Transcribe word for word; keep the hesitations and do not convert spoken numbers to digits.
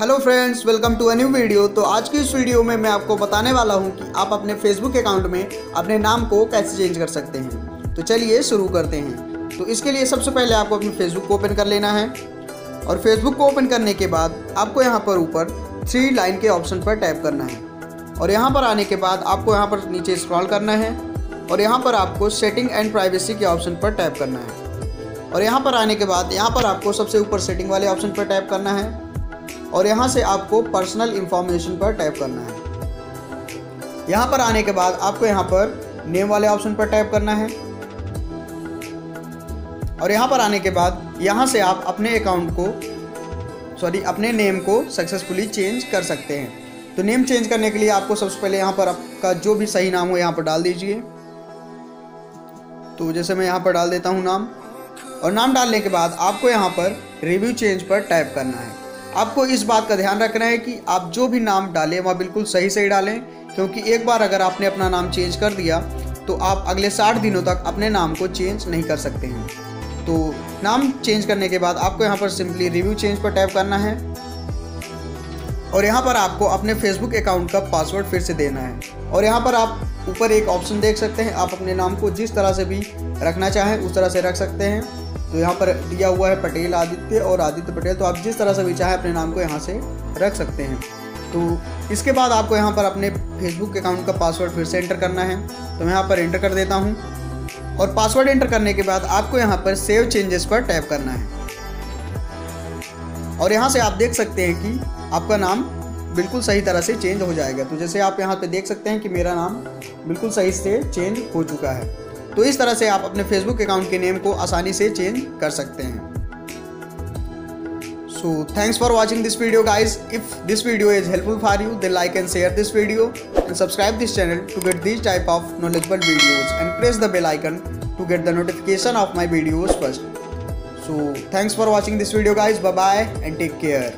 Hello friends, welcome to a new video. तो आज की इस वीडियो में मैं आपको बताने वाला हूं कि आप अपने फेसबुक अकाउंट में अपने नाम को कैसे चेंज कर सकते हैं। तो चलिए शुरू करते हैं। तो इसके लिए सबसे पहले आपको अपने फेसबुक को ओपन कर लेना है और फेसबुक को ओपन करने के बाद आपको यहाँ पर ऊपर थ्री लाइन के ऑप्शन पर टैप करना है और यहाँ पर आने के बाद आपको यहाँ पर नीचे स्क्रॉल करना है और यहाँ पर आपको सेटिंग एंड प्राइवेसी के ऑप्शन पर टैप करना है और यहाँ पर आने के बाद यहाँ पर आपको सबसे ऊपर सेटिंग वाले ऑप्शन पर टैप करना है और यहाँ से आपको पर्सनल इन्फॉर्मेशन पर टैप करना है। यहाँ पर आने के बाद आपको यहाँ पर नेम वाले ऑप्शन पर टैप करना है और यहाँ पर आने के बाद यहाँ से आप अपने अकाउंट को सॉरी अपने नेम को सक्सेसफुली चेंज कर सकते हैं। तो नेम चेंज करने के लिए आपको सबसे पहले यहाँ पर आपका जो भी सही नाम हो यहाँ पर डाल दीजिए। तो जैसे मैं यहाँ पर डाल देता हूँ नाम, और नाम डालने के बाद आपको यहाँ पर रिव्यू चेंज पर टैप करना है। आपको इस बात का ध्यान रखना है कि आप जो भी नाम डालें वह बिल्कुल सही सही डालें, क्योंकि एक बार अगर आपने अपना नाम चेंज कर दिया तो आप अगले साठ दिनों तक अपने नाम को चेंज नहीं कर सकते हैं। तो नाम चेंज करने के बाद आपको यहाँ पर सिंपली रिव्यू चेंज पर टैप करना है और यहाँ पर आपको अपने फेसबुक अकाउंट का पासवर्ड फिर से देना है और यहाँ पर आप ऊपर एक ऑप्शन देख सकते हैं। आप अपने नाम को जिस तरह से भी रखना चाहें उस तरह से रख सकते हैं। तो यहाँ पर दिया हुआ है पटेल आदित्य और आदित्य पटेल, तो आप जिस तरह से भी चाहें अपने नाम को यहाँ से रख सकते हैं। तो इसके बाद आपको यहाँ पर अपने फेसबुक अकाउंट का पासवर्ड फिर से एंटर करना है। तो मैं यहाँ पर एंटर कर देता हूँ और पासवर्ड एंटर करने के बाद आपको यहाँ पर सेव चेंजेस पर टैप करना है और यहाँ से आप देख सकते हैं कि आपका नाम बिल्कुल सही तरह से चेंज हो जाएगा। तो जैसे आप यहाँ पर देख सकते हैं कि मेरा नाम बिल्कुल सही से चेंज हो चुका है। तो इस तरह से आप अपने फेसबुक अकाउंट के नेम को आसानी से चेंज कर सकते हैं। So thanks for watching this video guys, if this video is helpful for you, then like and share this video and subscribe this channel to get these type of knowledgeable videos, and press the bell icon to get the notification of my videos first. So thanks for watching this video guys, bye bye and take care.